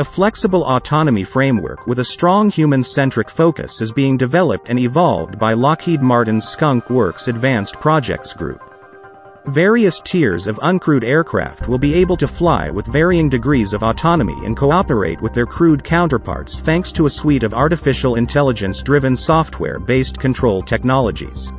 A flexible autonomy framework with a strong human-centric focus is being developed and evolved by Lockheed Martin's Skunk Works Advanced Projects Group. Various tiers of uncrewed aircraft will be able to fly with varying degrees of autonomy and cooperate with their crewed counterparts thanks to a suite of artificial intelligence-driven software-based control technologies.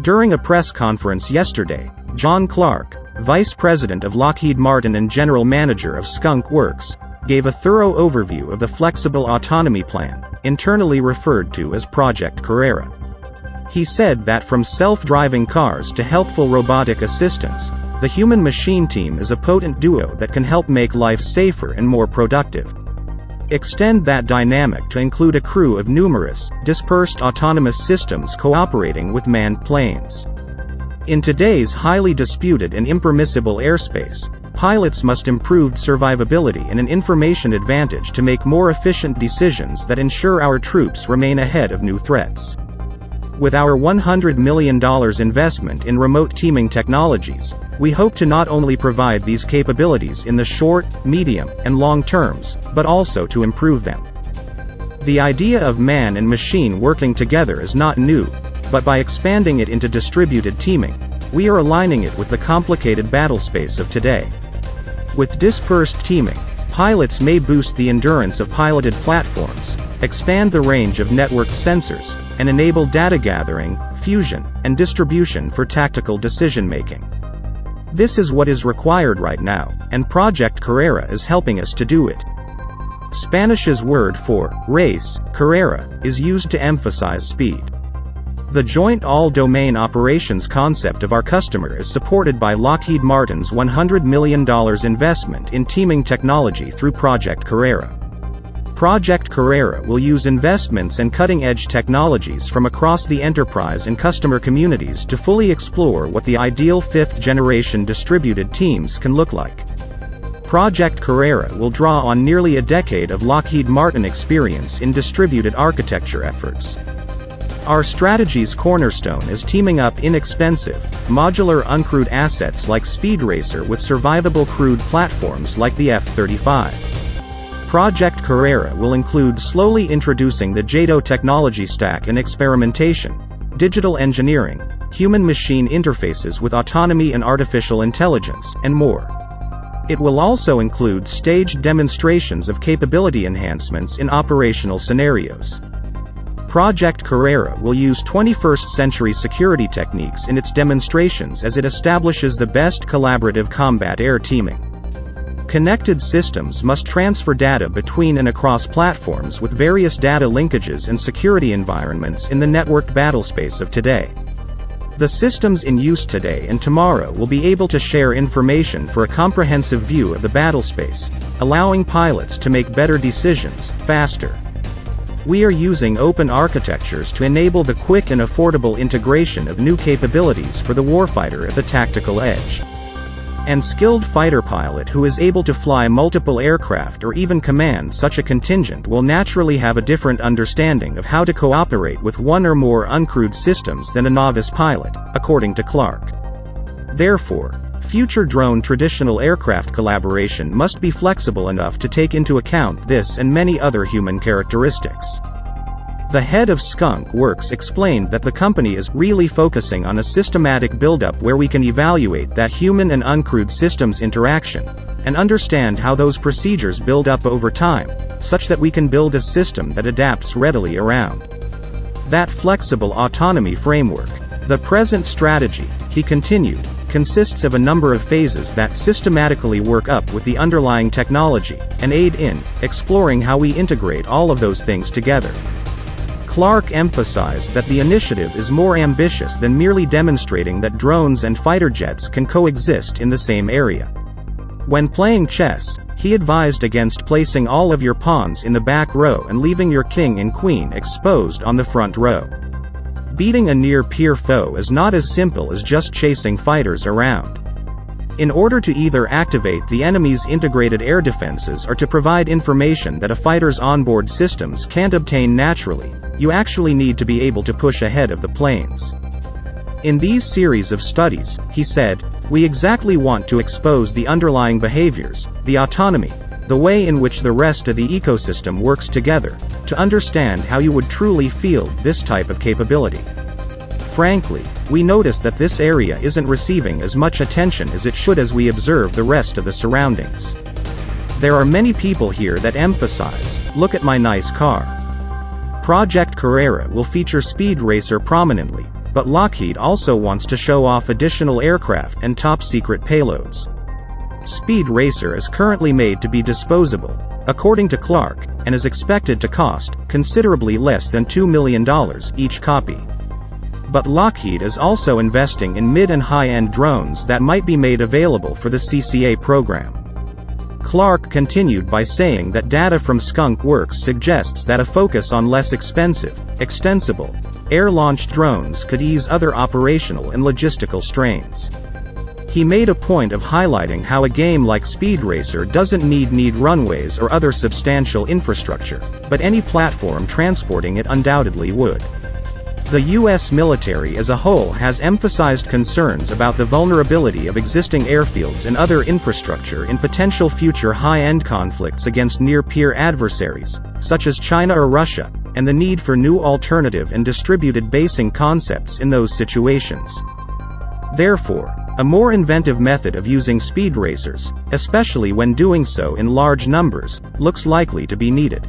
During a press conference yesterday, John Clark, Vice President of Lockheed Martin and General Manager of Skunk Works, gave a thorough overview of the Flexible Autonomy Plan, internally referred to as Project Carrera. He said that from self-driving cars to helpful robotic assistance, the human-machine team is a potent duo that can help make life safer and more productive. Extend that dynamic to include a crew of numerous, dispersed autonomous systems cooperating with manned planes. In today's highly disputed and impermissible airspace, pilots must improve survivability and an information advantage to make more efficient decisions that ensure our troops remain ahead of new threats. With our $100 million investment in remote teaming technologies, we hope to not only provide these capabilities in the short, medium, and long terms, but also to improve them. The idea of man and machine working together is not new, but by expanding it into distributed teaming, we are aligning it with the complicated battlespace of today. With dispersed teaming, pilots may boost the endurance of piloted platforms, expand the range of networked sensors, and enable data gathering, fusion, and distribution for tactical decision-making. This is what is required right now, and Project Carrera is helping us to do it. Spanish's word for race, Carrera, is used to emphasize speed. The Joint All-Domain Operations concept of our customer is supported by Lockheed Martin's $100 million investment in teaming technology through Project Carrera. Project Carrera will use investments and cutting-edge technologies from across the enterprise and customer communities to fully explore what the ideal fifth-generation distributed teams can look like. Project Carrera will draw on nearly a decade of Lockheed Martin experience in distributed architecture efforts. Our strategy's cornerstone is teaming up inexpensive, modular uncrewed assets like Speed Racer with survivable crewed platforms like the F-35. Project Carrera will include slowly introducing the JATO technology stack in experimentation, digital engineering, human-machine interfaces with autonomy and artificial intelligence, and more. It will also include staged demonstrations of capability enhancements in operational scenarios. Project Carrera will use 21st-century security techniques in its demonstrations as it establishes the best collaborative combat air teaming. Connected systems must transfer data between and across platforms with various data linkages and security environments in the networked battlespace of today. The systems in use today and tomorrow will be able to share information for a comprehensive view of the battlespace, allowing pilots to make better decisions, faster. We are using open architectures to enable the quick and affordable integration of new capabilities for the warfighter at the tactical edge. And skilled fighter pilot who is able to fly multiple aircraft or even command such a contingent will naturally have a different understanding of how to cooperate with one or more uncrewed systems than a novice pilot, according to Clark. Therefore, future drone-traditional aircraft collaboration must be flexible enough to take into account this and many other human characteristics. The head of Skunk Works explained that the company is really focusing on a systematic buildup where we can evaluate that human and uncrewed systems interaction, and understand how those procedures build up over time, such that we can build a system that adapts readily around that flexible autonomy framework. The present strategy, he continued, consists of a number of phases that systematically work up with the underlying technology, and aid in exploring how we integrate all of those things together. Clark emphasized that the initiative is more ambitious than merely demonstrating that drones and fighter jets can coexist in the same area. When playing chess, he advised against placing all of your pawns in the back row and leaving your king and queen exposed on the front row. Beating a near-peer foe is not as simple as just chasing fighters around. In order to either activate the enemy's integrated air defenses or to provide information that a fighter's onboard systems can't obtain naturally, you actually need to be able to push ahead of the planes. In these series of studies, he said, we exactly want to expose the underlying behaviors, the autonomy, the way in which the rest of the ecosystem works together, to understand how you would truly field this type of capability. Frankly, we notice that this area isn't receiving as much attention as it should as we observe the rest of the surroundings. There are many people here that emphasize, "Look at my nice car." Project Carrera will feature Speed Racer prominently, but Lockheed also wants to show off additional aircraft and top-secret payloads. Speed Racer is currently made to be disposable, according to Clark, and is expected to cost considerably less than $2 million each copy. But Lockheed is also investing in mid- and high-end drones that might be made available for the CCA program. Clark continued by saying that data from Skunk Works suggests that a focus on less expensive, extensible, air-launched drones could ease other operational and logistical strains. He made a point of highlighting how a game like Speed Racer doesn't need runways or other substantial infrastructure, but any platform transporting it undoubtedly would. The U.S. military as a whole has emphasized concerns about the vulnerability of existing airfields and other infrastructure in potential future high-end conflicts against near-peer adversaries, such as China or Russia, and the need for new alternative and distributed basing concepts in those situations. Therefore, a more inventive method of using Speed Racers, especially when doing so in large numbers, looks likely to be needed.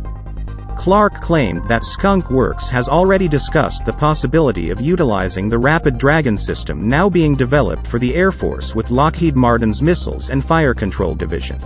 Clark claimed that Skunk Works has already discussed the possibility of utilizing the Rapid Dragon system now being developed for the Air Force with Lockheed Martin's Missiles and Fire Control Division.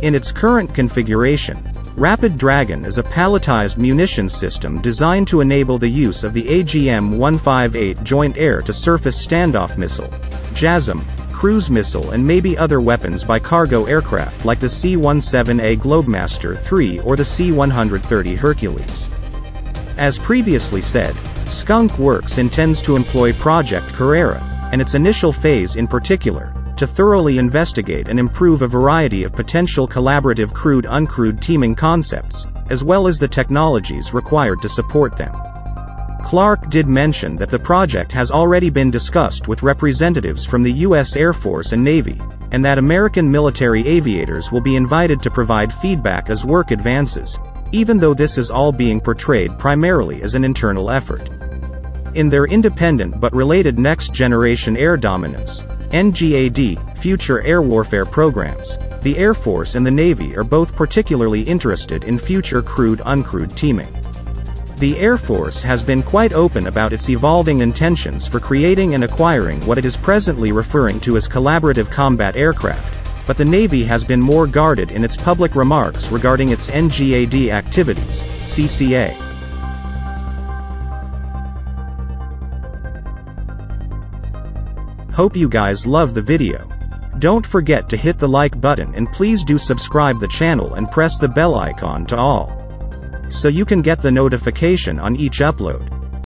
In its current configuration, Rapid Dragon is a palletized munitions system designed to enable the use of the AGM-158 Joint Air-to-Surface Standoff Missile, JASM, cruise missile and maybe other weapons by cargo aircraft like the C-17A Globemaster III or the C-130 Hercules. As previously said, Skunk Works intends to employ Project Carrera, and its initial phase in particular, to thoroughly investigate and improve a variety of potential collaborative crewed-uncrewed teaming concepts, as well as the technologies required to support them. Clark did mention that the project has already been discussed with representatives from the U.S. Air Force and Navy, and that American military aviators will be invited to provide feedback as work advances, even though this is all being portrayed primarily as an internal effort. In their independent but related next-generation air dominance (NGAD) future air warfare programs, the Air Force and the Navy are both particularly interested in future crewed-uncrewed teaming. The Air Force has been quite open about its evolving intentions for creating and acquiring what it is presently referring to as collaborative combat aircraft, but the Navy has been more guarded in its public remarks regarding its NGAD activities, CCA. Hope you guys love the video. Don't forget to hit the like button and please do subscribe the channel and press the bell icon to all, so you can get the notification on each upload.